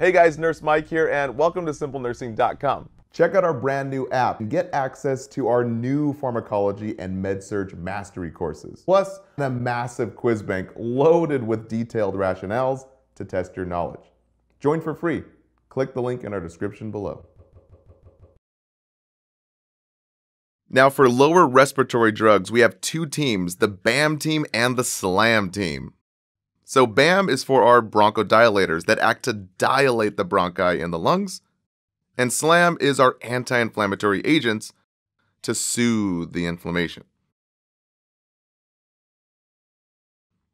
Hey guys, Nurse Mike here, and welcome to SimpleNursing.com. Check out our brand new app and get access to our new pharmacology and MedSurg mastery courses, plus a massive quiz bank loaded with detailed rationales to test your knowledge. Join for free. Click the link in our description below. Now for lower respiratory drugs, we have two teams, the BAM team and the SLAM team. So BAM is for our bronchodilators that act to dilate the bronchi in the lungs, and SLAM is our anti-inflammatory agents to soothe the inflammation.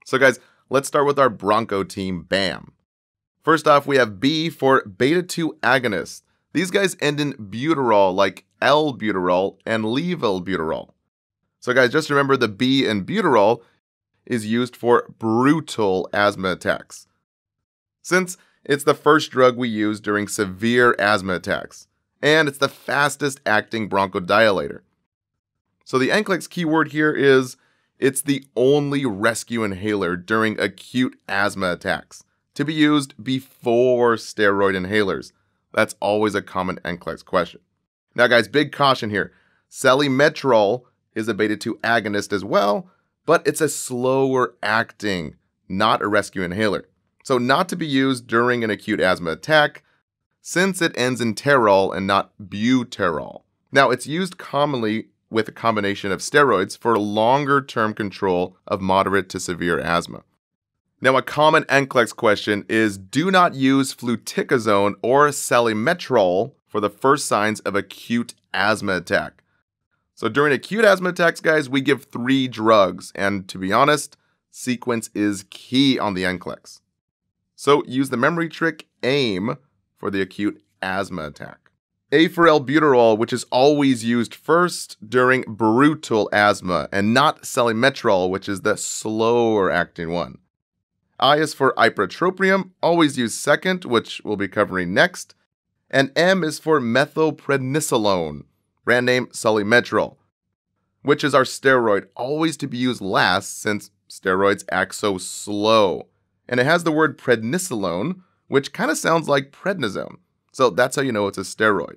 So guys, let's start with our broncho team, BAM. First off, we have B for beta-2 agonists. These guys end in buterol, like albuterol and levalbuterol. So guys, just remember the B in buterol is used for brutal asthma attacks, since it's the first drug we use during severe asthma attacks, and it's the fastest acting bronchodilator. So the NCLEX keyword here is it's the only rescue inhaler during acute asthma attacks to be used before steroid inhalers. That's always a common NCLEX question. Now guys, big caution here. Salmeterol is a beta-2 agonist as well, but it's a slower acting, not a rescue inhaler. So not to be used during an acute asthma attack, since it ends in terol and not buterol. Now it's used commonly with a combination of steroids for longer term control of moderate to severe asthma. Now a common NCLEX question is do not use fluticasone or salmeterol for the first signs of acute asthma attack. So during acute asthma attacks, guys, we give 3 drugs, and to be honest, sequence is key on the NCLEX. So use the memory trick AIM for the acute asthma attack. A for albuterol, which is always used first during brutal asthma, and not salmeterol, which is the slower acting one. I is for ipratropium, always used second, which we'll be covering next. And M is for methylprednisolone, brand name Sulimetrol, which is our steroid, always to be used last since steroids act so slow. And it has the word prednisolone, which kind of sounds like prednisone. So that's how you know it's a steroid.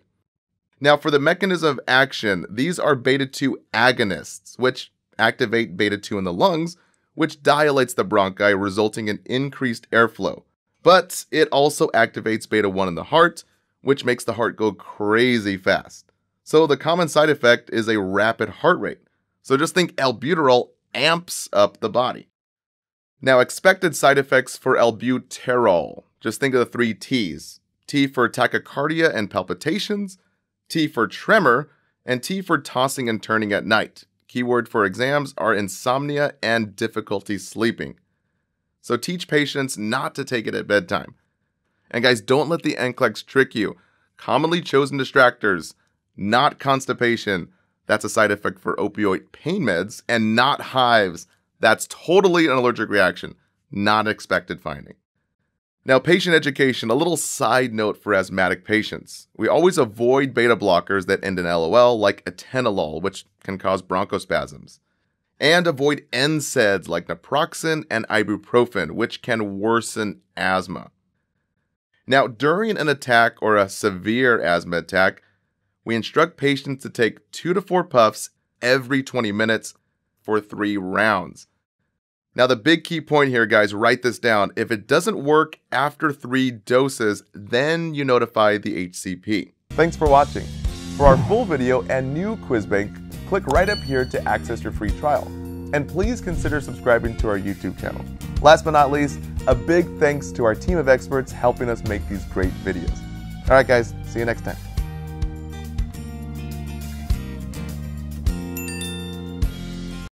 Now for the mechanism of action, these are beta-2 agonists, which activate beta-2 in the lungs, which dilates the bronchi, resulting in increased airflow. But it also activates beta-1 in the heart, which makes the heart go crazy fast. So the common side effect is a rapid heart rate. So just think albuterol amps up the body. Now expected side effects for albuterol. Just think of the 3 T's. T for tachycardia and palpitations, T for tremor, and T for tossing and turning at night. Keyword for exams are insomnia and difficulty sleeping. So teach patients not to take it at bedtime. And guys, don't let the NCLEX trick you. Commonly chosen distractors, not constipation, that's a side effect for opioid pain meds, and not hives, that's totally an allergic reaction, not expected finding. Now patient education, a little side note for asthmatic patients. We always avoid beta blockers that end in LOL like atenolol, which can cause bronchospasms. And avoid NSAIDs like naproxen and ibuprofen, which can worsen asthma. Now during an attack or a severe asthma attack, we instruct patients to take 2 to 4 puffs every 20 minutes for 3 rounds. Now the big key point here, guys, write this down. If it doesn't work after 3 doses, then you notify the HCP. Thanks for watching. For our full video and new quiz bank, click right up here to access your free trial. And please consider subscribing to our YouTube channel. Last but not least, a big thanks to our team of experts helping us make these great videos. All right, guys, see you next time.